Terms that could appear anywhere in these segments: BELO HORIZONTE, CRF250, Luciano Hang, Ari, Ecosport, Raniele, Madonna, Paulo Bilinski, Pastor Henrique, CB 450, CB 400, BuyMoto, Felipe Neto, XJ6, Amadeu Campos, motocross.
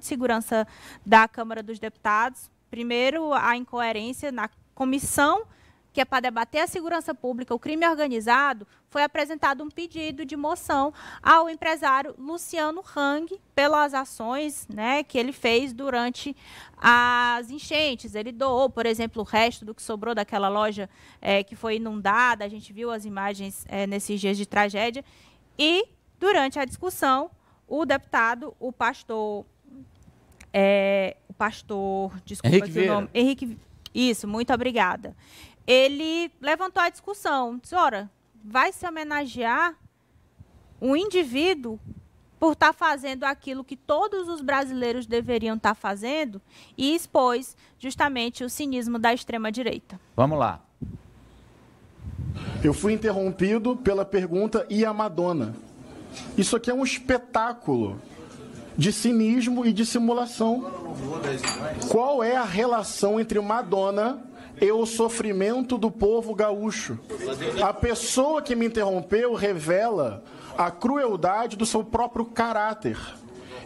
de Segurança da Câmara dos Deputados. Primeiro, a incoerência na comissão, que é para debater a segurança pública, o crime organizado, foi apresentado um pedido de moção ao empresário Luciano Hang pelas ações, né, que ele fez durante as enchentes. Ele doou, por exemplo, o resto do que sobrou daquela loja que foi inundada. A gente viu as imagens nesses dias de tragédia. E, durante a discussão, o deputado, o pastor, desculpa aqui o nome, Henrique, isso, muito obrigada. Ele levantou a discussão, disse, ora, vai se homenagear um indivíduo por estar fazendo aquilo que todos os brasileiros deveriam estar fazendo, e expôs justamente o cinismo da extrema-direita. Vamos lá. Eu fui interrompido pela pergunta, e a Madonna? Isso aqui é um espetáculo de cinismo e de simulação. Qual é a relação entre Madonna e o sofrimento do povo gaúcho? A pessoa que me interrompeu revela a crueldade do seu próprio caráter.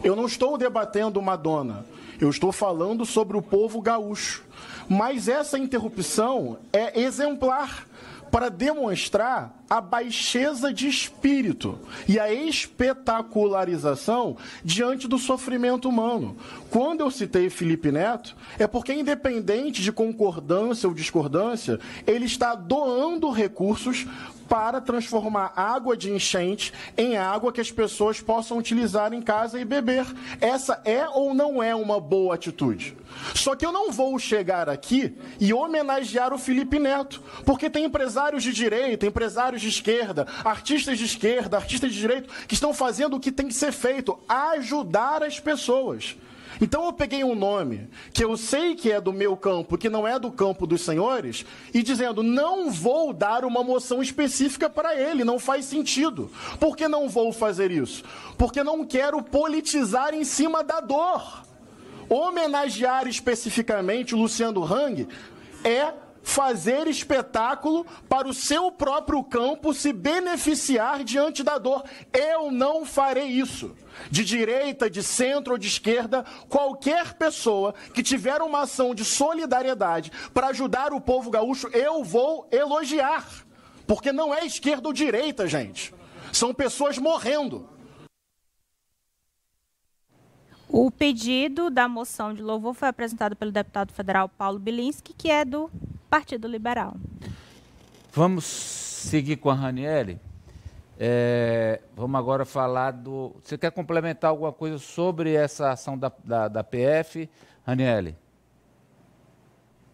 Eu não estou debatendo Madonna, eu estou falando sobre o povo gaúcho. Mas essa interrupção é exemplar para demonstrar a baixeza de espírito e a espetacularização diante do sofrimento humano. Quando eu citei Felipe Neto, é porque, independente de concordância ou discordância, ele está doando recursos para transformar água de enchente em água que as pessoas possam utilizar em casa e beber. Essa é ou não é uma boa atitude? Só que eu não vou chegar aqui e homenagear o Felipe Neto, porque tem empresários de direita, empresários de esquerda, artistas de direito, que estão fazendo o que tem que ser feito, ajudar as pessoas. Então eu peguei um nome que eu sei que é do meu campo, que não é do campo dos senhores, e dizendo, não vou dar uma moção específica para ele, não faz sentido. Por que não vou fazer isso? Porque não quero politizar em cima da dor. Homenagear especificamente o Luciano Hang é fazer espetáculo para o seu próprio campo se beneficiar diante da dor. Eu não farei isso. De direita, de centro ou de esquerda, qualquer pessoa que tiver uma ação de solidariedade para ajudar o povo gaúcho, eu vou elogiar. Porque não é esquerda ou direita, gente. São pessoas morrendo. O pedido da moção de louvor foi apresentado pelo deputado federal Paulo Bilinski, que é do Partido Liberal. Vamos seguir com a Raniele. Vamos agora falar do... Você quer complementar alguma coisa sobre essa ação da PF, Raniele?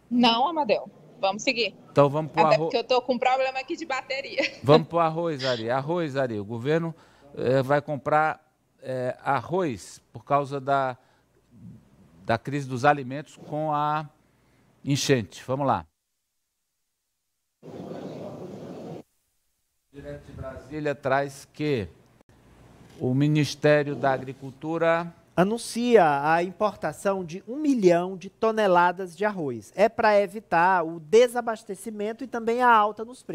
Não, Amadeu. Vamos seguir. Então vamos para o arroz. Até porque eu estou com um problema aqui de bateria. Vamos para o arroz, Ari. Arroz, Ari. O governo vai comprar arroz por causa da crise dos alimentos com a enchente. Vamos lá. Direto de Brasília traz que o Ministério da Agricultura anuncia a importação de 1 milhão de toneladas de arroz. É para evitar o desabastecimento e também a alta nos preços.